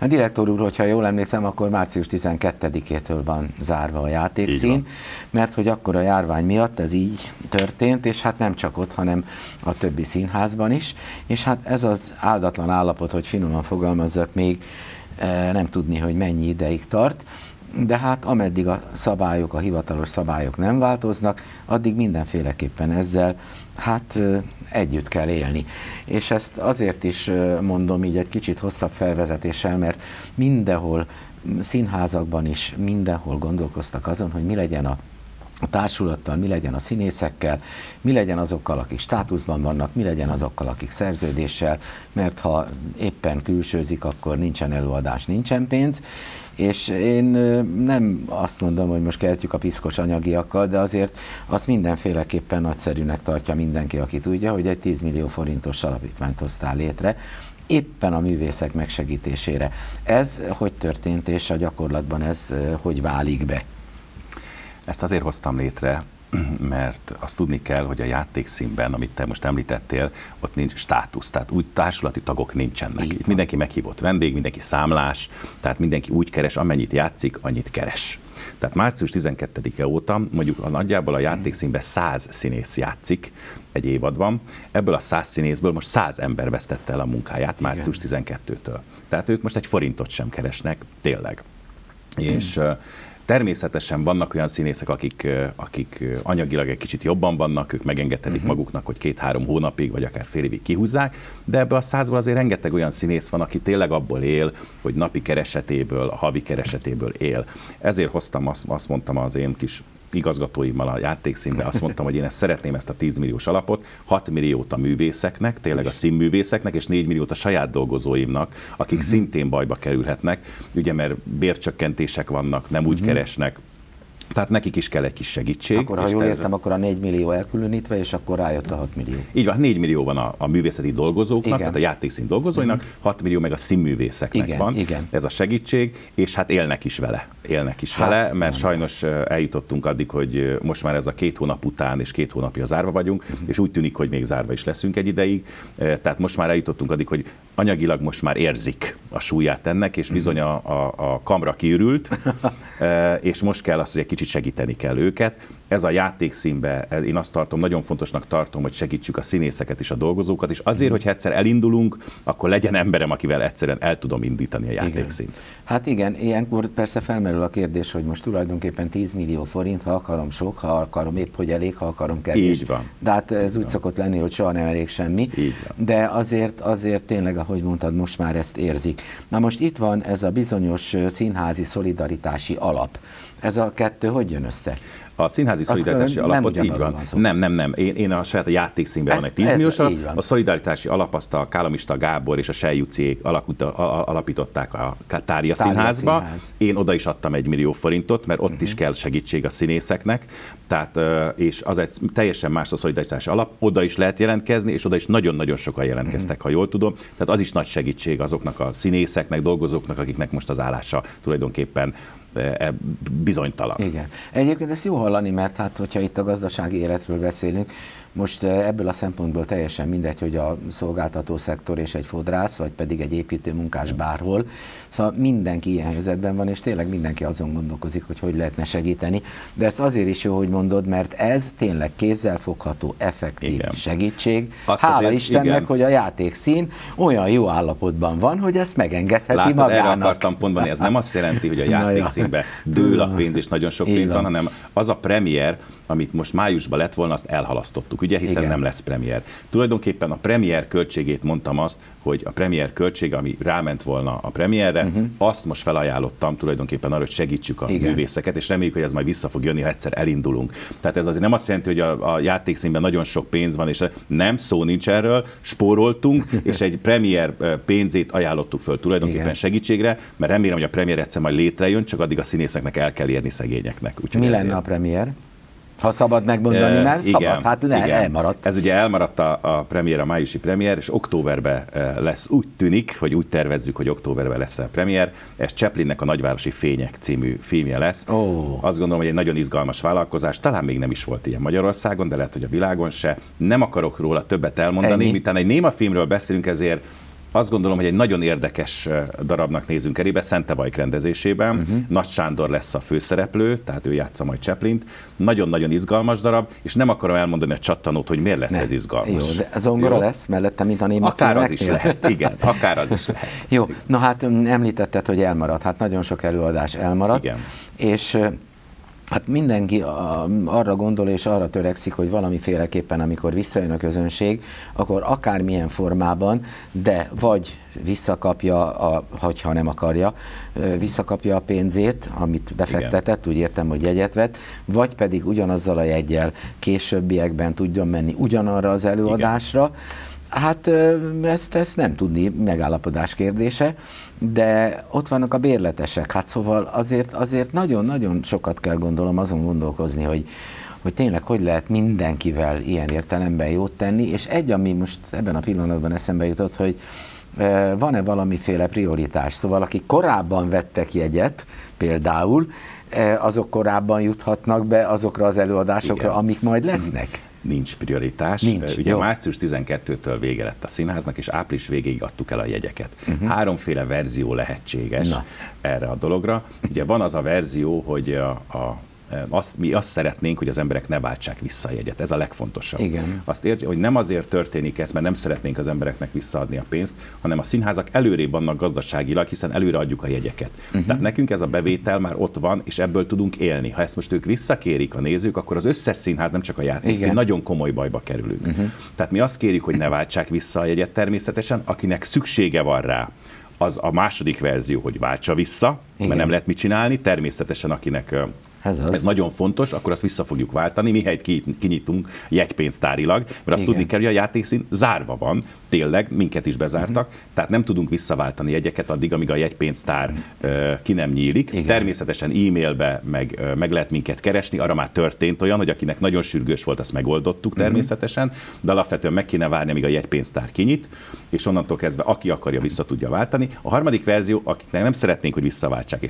A direktor úr, hogyha jól emlékszem, akkor március 12-től van zárva a játékszín, mert hogy akkor a járvány miatt ez így történt, és hát nem csak ott, hanem a többi színházban is, és hát ez az áldatlan állapot, hogy finoman fogalmazzak, még nem tudni, hogy mennyi ideig tart, de hát ameddig a szabályok, a hivatalos szabályok nem változnak, addig mindenféleképpen ezzel hát együtt kell élni. És ezt azért is mondom így egy kicsit hosszabb felvezetéssel, mert mindenhol, színházakban is mindenhol gondolkoztak azon, hogy mi legyen a társulattal, mi legyen a színészekkel, mi legyen azokkal, akik státuszban vannak, mi legyen azokkal, akik szerződéssel, mert ha éppen külsőzik, akkor nincsen előadás, nincsen pénz. És én nem azt mondom, hogy most kezdjük a piszkos anyagiakkal, de azért azt mindenféleképpen nagyszerűnek tartja mindenki, aki tudja, hogy egy 10 millió forintos alapítványt hoztál létre, éppen a művészek megsegítésére. Ez hogy történt, és a gyakorlatban ez hogy válik be? Ezt azért hoztam létre, mert azt tudni kell, hogy a játékszínben, amit te most említettél, ott nincs státusz, tehát úgy társulati tagok nincsenek. Itt mindenki meghívott vendég, mindenki számlás, tehát mindenki úgy keres, amennyit játszik, annyit keres. Tehát március 12-e óta mondjuk nagyjából a játékszínben 100 színész játszik egy évadban, ebből a 100 színészből most 100 ember vesztette el a munkáját március 12-től. Tehát ők most egy forintot sem keresnek, tényleg. És természetesen vannak olyan színészek, akik anyagilag egy kicsit jobban vannak, ők megengedhetik maguknak, hogy 2-3 hónapig, vagy akár fél évig kihúzzák, de ebből a 100-ból azért rengeteg olyan színész van, aki tényleg abból él, hogy napi keresetéből, a havi keresetéből él. Ezért hoztam, azt mondtam az én kis igazgatóimmal a játékszínbe, azt mondtam, hogy én ezt szeretném, ezt a 10 milliós alapot, 6 milliót a művészeknek, tényleg a színművészeknek, és 4 milliót a saját dolgozóimnak, akik szintén bajba kerülhetnek, ugye, mert bércsökkentések vannak, nem úgy keresnek, tehát nekik is kell egy kis segítség. Akkor, ha jól értem, akkor a 4 millió elkülönítve, és akkor rájött a 6 millió. Így van, 4 millió van a művészeti dolgozóknak, tehát a játékszín dolgozóinak, 6 millió meg a színművészeknek van. Ez a segítség, és hát élnek is vele. Élnek is vele, mert sajnos eljutottunk addig, hogy most már ez a 2 hónap után, és 2 hónapja zárva vagyunk, és úgy tűnik, hogy még zárva is leszünk egy ideig. Tehát most már eljutottunk addig, hogy anyagilag most már érzik a súlyát ennek, és bizony a kamra kiürült, és most kell azt, hogy egy kicsit segíteni kell őket. Ez a játékszínben, én azt tartom, nagyon fontosnak tartom, hogy segítsük a színészeket és a dolgozókat, és azért, hogyha egyszer elindulunk, akkor legyen emberem, akivel egyszerűen el tudom indítani a játékszínt. Hát igen, ilyenkor persze felmerül a kérdés, hogy most tulajdonképpen 10 millió forint, ha akarom sok, ha akarom épp hogy elég, ha akarom kevés. Így van. De hát ez úgy szokott lenni, hogy soha nem elég semmi. De azért tényleg, ahogy mondtad, most már ezt érzik. Na most itt van ez a bizonyos színházi szolidaritási alap. Ez a kettő hogy jön össze? A színházi szolidaritási alapot nem így van. Nem. Én a saját a játékszínben van egy 10 milliós alap. A szolidaritási alap, azt a Kálomista Gábor és a Sej Juciék alapították a Tárja Színházba. Én oda is adtam 1 millió forintot, mert ott is kell segítség a színészeknek. Tehát, és az egy teljesen más a szolidaritási alap. Oda is lehet jelentkezni, és oda is nagyon-nagyon sokan jelentkeztek, ha jól tudom. Tehát az is nagy segítség azoknak a színészeknek, dolgozóknak, akiknek most az állása tulajdonképpen bizonytalan. Igen. Egyébként ezt jó hallani, mert hát, hogyha itt a gazdasági életről beszélünk, most ebből a szempontból teljesen mindegy, hogy a szolgáltató szektor és egy fodrász, vagy pedig egy építőmunkás bárhol. Szóval mindenki ilyen helyzetben van, és tényleg mindenki azon gondolkozik, hogy hogy lehetne segíteni. De ez azért is jó, hogy mondod, mert ez tényleg kézzelfogható, effektív segítség. Hála Istennek, hogy a játékszín olyan jó állapotban van, hogy ezt megengedheti magának. Erre akartam pontban, ez nem azt jelenti, hogy a játékszínbe dől a pénz, és nagyon sok pénz van, hanem az a premier, amit most májusban lett volna, azt elhalasztottuk, ugye, hiszen nem lesz premier. Tulajdonképpen a premier költségét mondtam azt, hogy a premier költség, ami ráment volna a premierre, azt most felajánlottam tulajdonképpen arra, hogy segítsük a művészeket, és reméljük, hogy ez majd vissza fog jönni, ha egyszer elindulunk. Tehát ez azért nem azt jelenti, hogy a játékszínben nagyon sok pénz van, és nem, szó nincs erről, spóroltunk, és egy premier pénzét ajánlottuk föl tulajdonképpen segítségre, mert remélem, hogy a premier egyszer majd létrejön, csak addig a színészeknek el kell érni szegényeknek. Úgyhogy mi lenne a premier? Ha szabad megmondani, mert szabad, hát elmaradt. Ez ugye elmaradt a premier, a májusi premier, és októberben lesz, úgy tűnik, hogy úgy tervezzük, hogy októberben lesz a premier. Ez Chaplinnek a Nagyvárosi Fények című filmje lesz. Azt gondolom, hogy egy nagyon izgalmas vállalkozás, talán még nem is volt ilyen Magyarországon, de lehet, hogy a világon se. Nem akarok róla többet elmondani, miután egy néma filmről beszélünk, ezért Azt gondolom, hogy egy nagyon érdekes darabnak nézünk elébe, Szentevajk rendezésében. Nagy Sándor lesz a főszereplő, tehát ő játsza majd Chaplint. Nagyon-nagyon izgalmas darab, és nem akarom elmondani a csattanót, hogy miért lesz ez izgalmas. Zongora lesz mellette, mint a néma. Akár az is lehet, igen. Akár az is lehet. Jó, na hát említetted, hogy elmaradt. Hát nagyon sok előadás elmaradt. Igen. És hát mindenki arra gondol és arra törekszik, hogy valamiféleképpen, amikor visszajön a közönség, akkor akármilyen formában, de vagy visszakapja, hogyha nem akarja, visszakapja a pénzét, amit befektetett, igen, úgy értem, hogy jegyet vett, vagy pedig ugyanazzal a jeggyel későbbiekben tudjon menni ugyanarra az előadásra. Igen. Hát ezt nem tudni, megállapodás kérdése, de ott vannak a bérletesek, hát szóval azért nagyon-nagyon sokat kell gondolom azon gondolkozni, hogy tényleg hogy lehet mindenkivel ilyen értelemben jót tenni, és egy, ami most ebben a pillanatban eszembe jutott, hogy van-e valamiféle prioritás, szóval akik korábban vettek jegyet például, azok korábban juthatnak be azokra az előadásokra, igen, amik majd lesznek. Nincs prioritás. Nincs. Ugye jó. Március 12-től vége lett a színháznak, és április végéig adtuk el a jegyeket. Háromféle verzió lehetséges erre a dologra. Ugye van az a verzió, hogy mi azt szeretnénk, hogy az emberek ne váltsák vissza a jegyet. Ez a legfontosabb. Igen. Azt értjük, hogy nem azért történik ez, mert nem szeretnénk az embereknek visszaadni a pénzt, hanem a színházak előrébb vannak gazdaságilag, hiszen előre adjuk a jegyeket. Tehát nekünk ez a bevétel már ott van, és ebből tudunk élni. Ha ezt most ők visszakérik a nézők, akkor az összes színház, nem csak a Játékszín, nagyon komoly bajba kerülünk. Tehát mi azt kérjük, hogy ne váltsák vissza a jegyet természetesen, akinek szüksége van rá. Az a második verzió, hogy váltsa vissza, mert nem lehet mit csinálni, természetesen akinek ez nagyon fontos, akkor azt vissza fogjuk váltani, mi helyt kinyitunk jegypénztárilag, mert azt tudni kell, hogy a Játékszín zárva van, tényleg, minket is bezártak, tehát nem tudunk visszaváltani jegyeket addig, amíg a jegypénztár ki nem nyílik. Természetesen e-mailbe meg lehet minket keresni, arra már történt olyan, hogy akinek nagyon sürgős volt, azt megoldottuk természetesen, de alapvetően meg kéne várni, amíg a jegypénztár kinyit, és onnantól kezdve, aki akarja, vissza tudja váltani. A harmadik verzió, akiknek nem szeretnénk, hogy visszaváltsák,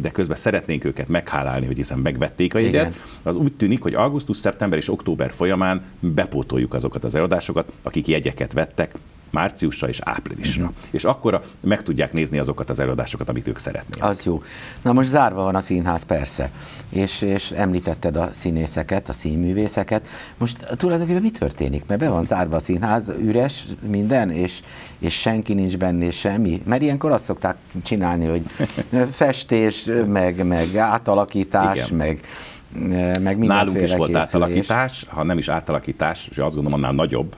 de közben szeretnénk őket meghálálni, hogy hiszen megvették a jegyet, az úgy tűnik, hogy augusztus, szeptember és október folyamán bepótoljuk azokat az előadásokat, akik jegyeket vettek márciusra és áprilisra. És akkor meg tudják nézni azokat az előadásokat, amit ők szeretnének. Az jó. Na most zárva van a színház, persze. És említetted a színészeket, a színművészeket. Most tulajdonképpen mi történik? Mert be van zárva a színház, üres minden, és senki nincs benne, semmi. Mert ilyenkor azt szokták csinálni, hogy festés, meg átalakítás, meg nálunk is volt átalakítás, ha nem is átalakítás, és azt gondolom annál nagyobb,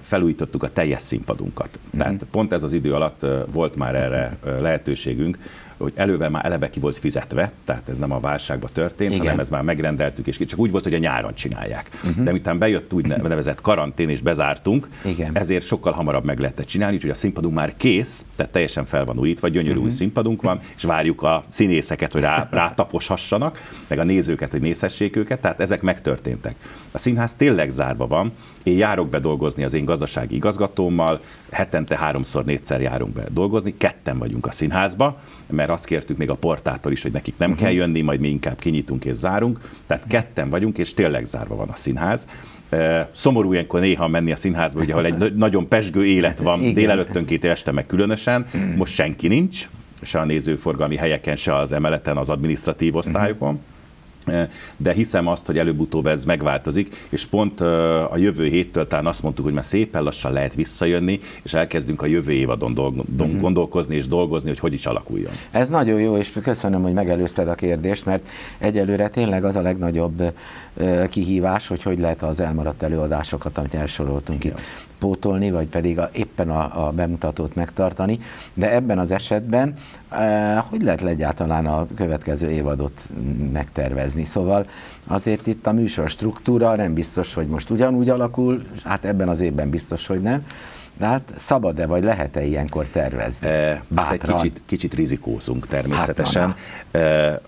felújítottuk a teljes színpadunkat. Tehát pont ez az idő alatt volt már erre lehetőségünk, hogy előben már eleve ki volt fizetve, tehát ez nem a válságba történt, hanem ez már megrendeltük, és csak úgy volt, hogy a nyáron csinálják. De miután bejött úgynevezett karantén, és bezártunk, ezért sokkal hamarabb meg lehetett csinálni, úgyhogy a színpadunk már kész, tehát teljesen fel van újítva, gyönyörű új színpadunk van, és várjuk a színészeket, hogy rátaposhassanak, meg a nézőket, hogy nézhessék őket, tehát ezek megtörténtek. A színház tényleg zárva van, én járok be dolgozni az én gazdasági igazgatómmal, hetente 3-4-szer járunk be dolgozni, ketten vagyunk a színházba, mert azt kértük még a portától is, hogy nekik nem kell jönni, majd mi inkább kinyitunk és zárunk. Tehát ketten vagyunk, és tényleg zárva van a színház. Szomorú ilyenkor néha menni a színházba, ugye, ahol egy nagyon pezsgő élet van, délelőttönként este meg különösen, most senki nincs, se a nézőforgalmi helyeken, se az emeleten, az adminisztratív osztályokon. De hiszem azt, hogy előbb-utóbb ez megváltozik, és pont a jövő héttől talán azt mondtuk, hogy már szépen lassan lehet visszajönni, és elkezdünk a jövő évadon gondolkozni és dolgozni, hogy hogy is alakuljon. Ez nagyon jó, és köszönöm, hogy megelőzted a kérdést, mert egyelőre tényleg az a legnagyobb kihívás, hogy lehet az elmaradt előadásokat, amit elsoroltunk itt, pótolni, vagy pedig éppen a bemutatót megtartani, de ebben az esetben hogy lehet egyáltalán a következő évadot megtervezni? Szóval azért itt a műsor struktúra nem biztos, hogy most ugyanúgy alakul, hát ebben az évben biztos, hogy nem, de hát szabad-e, vagy lehet-e ilyenkor tervezni? Hát egy kicsit rizikózunk természetesen. Hát,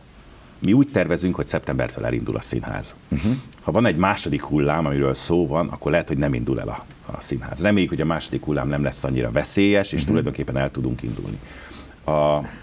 mi úgy tervezünk, hogy szeptembertől elindul a színház. Ha van egy második hullám, amiről szó van, akkor lehet, hogy nem indul el a színház. Reméljük, hogy a második hullám nem lesz annyira veszélyes, és tulajdonképpen el tudunk indulni.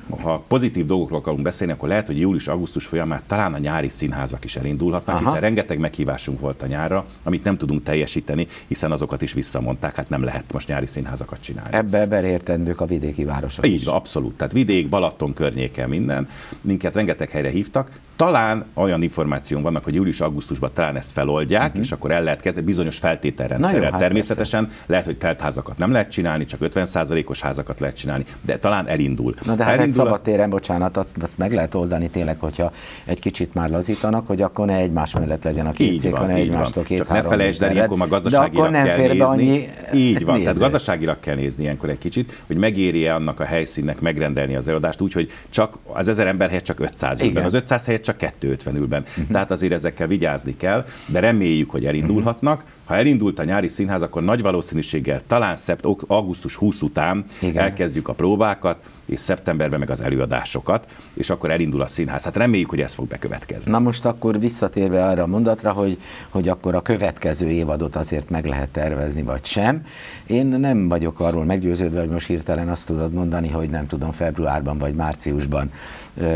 ha pozitív dolgokról akarunk beszélni, akkor lehet, hogy július-augusztus folyamán talán a nyári színházak is elindulhatnak, hiszen rengeteg meghívásunk volt a nyárra, amit nem tudunk teljesíteni, hiszen azokat is visszamondták, hát nem lehet most nyári színházakat csinálni. Ebbe belértendők a vidéki városok is. Így van, abszolút. Tehát vidék, Balaton környéke, minden. Minket rengeteg helyre hívtak. Talán olyan információk vannak, hogy július-augusztusban talán ezt feloldják, és akkor el lehet kezdeni bizonyos feltételrendszerrel. Hát természetesen persze. Lehet, hogy teltházakat nem lehet csinálni, csak 50%-os házakat lehet csinálni, de talán elindul. Na de hát egy szabadtéren, bocsánat, azt meg lehet oldani tényleg, hogyha egy kicsit már lazítanak, hogy akkor ne egymás mellett legyen a két szék, hanem egymástól két-három. Ne felejtsd el, ilyenkor már gazdaságilag kell nézni. Annyi... Így van, tehát gazdaságilag kell nézni ilyenkor egy kicsit, hogy megéri-e annak a helyszínnek megrendelni az előadást úgy, hogy csak az 1000 ember helyett csak 500 ülben, az 500 helyett csak 250 ülben. Tehát azért ezekkel vigyázni kell, de reméljük, hogy elindulhatnak. Ha elindult a nyári színház, akkor nagy valószínűséggel talán augusztus 20 után elkezdjük a próbákat, és szeptemberben meg az előadásokat, és akkor elindul a színház. Hát reméljük, hogy ez fog bekövetkezni. Na most akkor visszatérve arra a mondatra, hogy akkor a következő évadot azért meg lehet tervezni, vagy sem. Én nem vagyok arról meggyőződve, hogy most hirtelen azt tudod mondani, hogy nem tudom, februárban vagy márciusban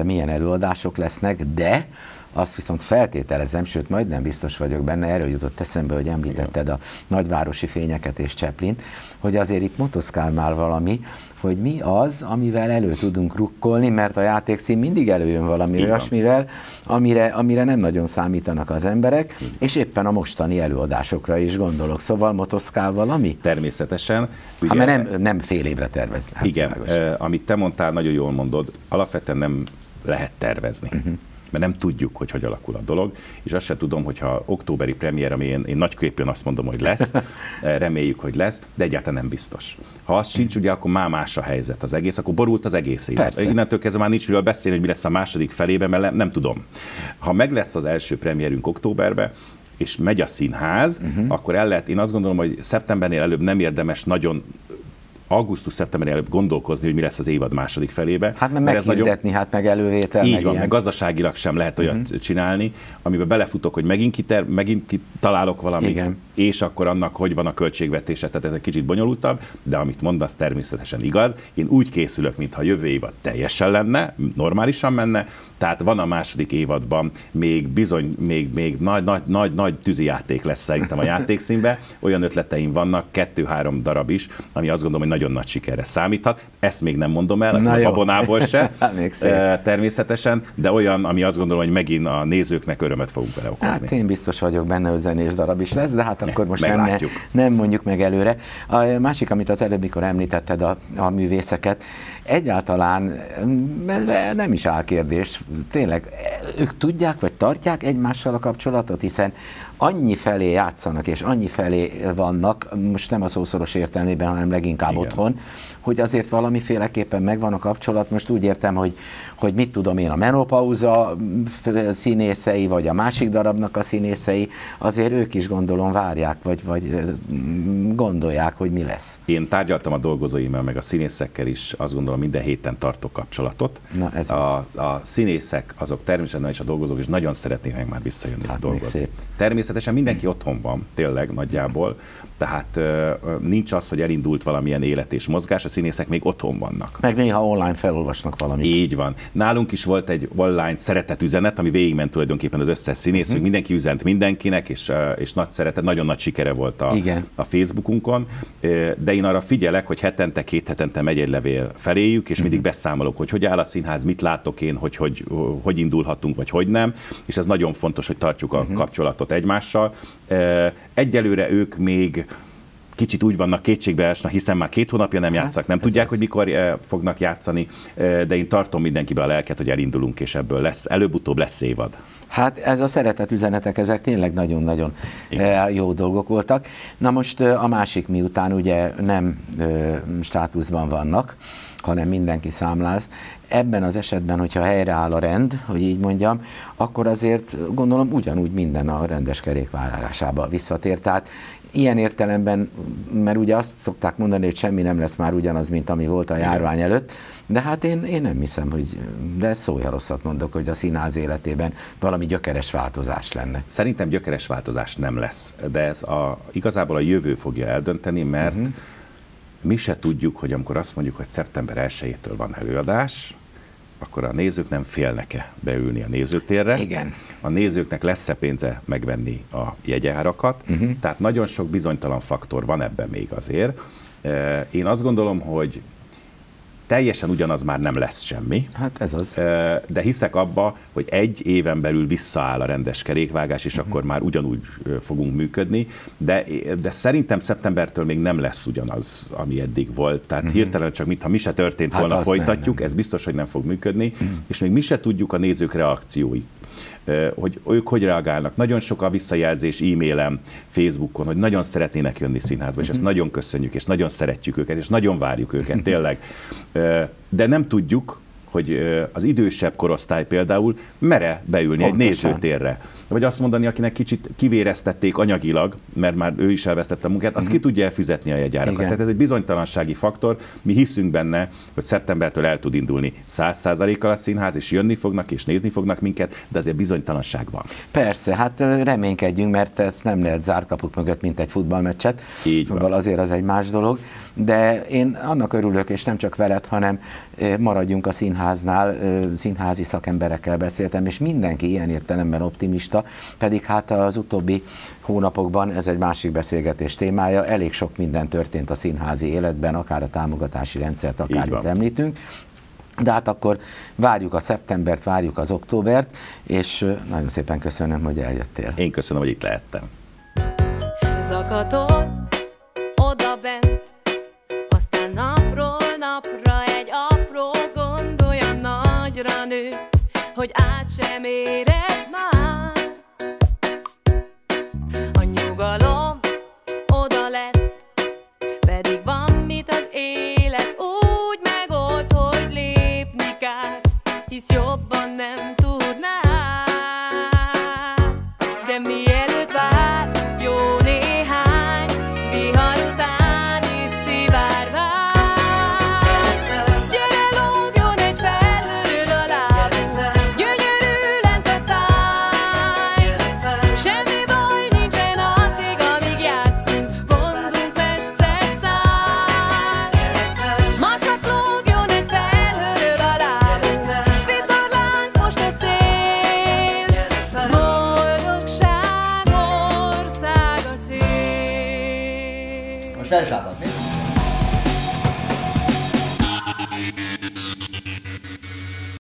milyen előadások lesznek, de azt viszont feltételezem, sőt majdnem biztos vagyok benne, erről jutott eszembe, hogy említetted a nagyvárosi fényeket és Cseplint, hogy azért itt motoszkál már valami, hogy mi az, amivel elő tudunk rukkolni, mert a játékszín mindig előjön valami olyasmivel, amire nem nagyon számítanak az emberek, és éppen a mostani előadásokra is gondolok. Szóval motoszkál valami? Természetesen. Ugye, hát, mert nem fél évre tervezni. Igen, amit te mondtál, nagyon jól mondod, alapvetően nem lehet tervezni. Mert nem tudjuk, hogy hogy alakul a dolog, és azt sem tudom, hogyha októberi premier, ami én nagyképűen azt mondom, hogy lesz, reméljük, hogy lesz, de egyáltalán nem biztos. Ha az sincs, ugye, akkor már más a helyzet az egész, akkor borult az egész év. Innentől kezdve már nincs miről beszélni, hogy mi lesz a második felében, mert nem tudom. Ha meg lesz az első premierünk októberben, és megy a színház, akkor el lehet, én azt gondolom, hogy szeptembernél előbb nem érdemes nagyon augusztus-szeptemberben előbb gondolkozni, hogy mi lesz az évad második felébe. Hát mert meghirdetni, nagyon... hát meg elővétel. Így van, meg gazdaságilag sem lehet olyat csinálni, amiben belefutok, hogy megint találok valamit, és akkor annak hogy van a költségvetése, tehát ez egy kicsit bonyolultabb, de amit mondasz természetesen igaz. Én úgy készülök, mintha jövő évad teljesen lenne, normálisan menne, tehát van a második évadban még bizony, még nagy tűzijáték lesz szerintem a játékszínben. Olyan ötleteim vannak, 2-3 darab is, ami azt gondolom, hogy nagyon nagy sikerre számíthat. Ezt még nem mondom el, ezt a babonából se, természetesen, de olyan, ami azt gondolom, hogy megint a nézőknek örömet fogunk vele okozni. Hát én biztos vagyok benne, hogy zenés darab is lesz, de hát akkor most nem mondjuk meg előre. A másik, amit az előbb, mikor említetted a művészeket, egyáltalán nem is áll kérdés, tényleg ők tudják, vagy tartják egymással a kapcsolatot, hiszen annyi felé játszanak, és annyi felé vannak, most nem a szószoros értelmében, hanem leginkább otthon, hogy azért valamiféleképpen megvan a kapcsolat. Most úgy értem, hogy mit tudom én, a menopauza színészei, vagy a másik darabnak a színészei, azért ők is gondolom várják, vagy gondolják, hogy mi lesz. Én tárgyaltam a dolgozóimmal, meg a színészekkel is, azt gondolom, minden héten tartok kapcsolatot. Na, ez a színészek, azok természetesen, és a dolgozók is nagyon szeretnének már visszajönni dolgozni. Természetesen mindenki otthon van, tényleg nagyjából, tehát nincs az, hogy elindult valamilyen élet és mozgás, a színészek még otthon vannak. Meg néha online felolvasnak valamit. Így van. Nálunk is volt egy online szeretett üzenet, ami végigment tulajdonképpen az összes színészünk, mindenki üzent mindenkinek, és nagy szeretet, nagyon nagy sikere volt a Facebookunkon, de én arra figyelek, hogy hetente, 2 hetente megy egy levél feléjük, és mindig beszámolok, hogy áll a színház, mit látok én, hogy indulhatunk, vagy hogy nem, és ez nagyon fontos, hogy tartjuk a kapcsolatot egymással. Egyelőre ők még kicsit úgy vannak kétségbeesnek, hiszen már 2 hónapja nem játszak, nem tudják, hogy mikor fognak játszani, de én tartom mindenkibe a lelket, hogy elindulunk, és ebből lesz, előbb-utóbb lesz évad. Hát ez a szeretett üzenetek, ezek tényleg nagyon-nagyon jó dolgok voltak. Na most a másik, miután ugye nem státuszban vannak, hanem mindenki számláz. Ebben az esetben, hogyha helyreáll a rend, hogy így mondjam, akkor azért gondolom ugyanúgy minden a rendes kerékvágásába visszatér. Tehát ilyen értelemben, mert ugye azt szokták mondani, hogy semmi nem lesz már ugyanaz, mint ami volt a járvány előtt, de hát én nem hiszem, hogy, de szója rosszat mondok, hogy a színház életében valami gyökeres változás lenne. Szerintem gyökeres változás nem lesz, de ez igazából a jövő fogja eldönteni, mert mi se tudjuk, hogy amikor azt mondjuk, hogy szeptember 1-től van előadás, akkor a nézők nem félnek-e beülni a nézőtérre. Igen. A nézőknek lesz-e pénze megvenni a jegyárakat, tehát nagyon sok bizonytalan faktor van ebben még azért. Én azt gondolom, hogy teljesen ugyanaz már nem lesz semmi. Hát ez az. De hiszek abba, hogy egy éven belül visszaáll a rendes kerékvágás, és akkor már ugyanúgy fogunk működni, de szerintem szeptembertől még nem lesz ugyanaz, ami eddig volt. Tehát hirtelen csak mintha mi se történt volna, hát folytatjuk, nem. Ez biztos, hogy nem fog működni, és még mi se tudjuk a nézők reakcióit, hogy ők hogy reagálnak. Nagyon sok a visszajelzés e-mailem, Facebookon, hogy nagyon szeretnének jönni színházba, és ezt nagyon köszönjük, és nagyon szeretjük őket, és nagyon várjuk őket, tényleg. De nem tudjuk, hogy az idősebb korosztály például mere beülni egy nézőtérre. Vagy azt mondani, akinek kicsit kivéreztették anyagilag, mert már ő is elvesztette a munkát, azt ki tudja elfizetni a jegyárakat. Tehát ez egy bizonytalansági faktor, mi hiszünk benne, hogy szeptembertől el tud indulni 100%-kal a színház, és jönni fognak, és nézni fognak minket, de azért bizonytalanság van. Persze, hát reménykedjünk, mert ezt nem lehet zárt kapuk mögött, mint egy futballmeccset. Így van. Azért az egy más dolog, de én annak örülök, és nem csak veled, hanem maradjunk a színháznál, színházi szakemberekkel beszéltem, és mindenki ilyen értelemben optimista, pedig hát az utóbbi hónapokban, ez egy másik beszélgetés témája, elég sok minden történt a színházi életben, akár a támogatási rendszert, akár itt említünk. De hát akkor várjuk a szeptembert, várjuk az októbert, és nagyon szépen köszönöm, hogy eljöttél. Én köszönöm, hogy itt lehettem. Zakatol oda bent, aztán napról napra egy apró gond olyan nagyra nő, hogy át sem éred már. Nyugalom oda lett, pedig van mit az élet úgy megold, hogy lépni kár, hisz jobban nem tudnád. De mielőtt vár jó néhány vihar utáni szivárvány, gyere lógjon egy felhőd a láb, gyönyörű lente táj, semmi baj nincsen a Köszönöm.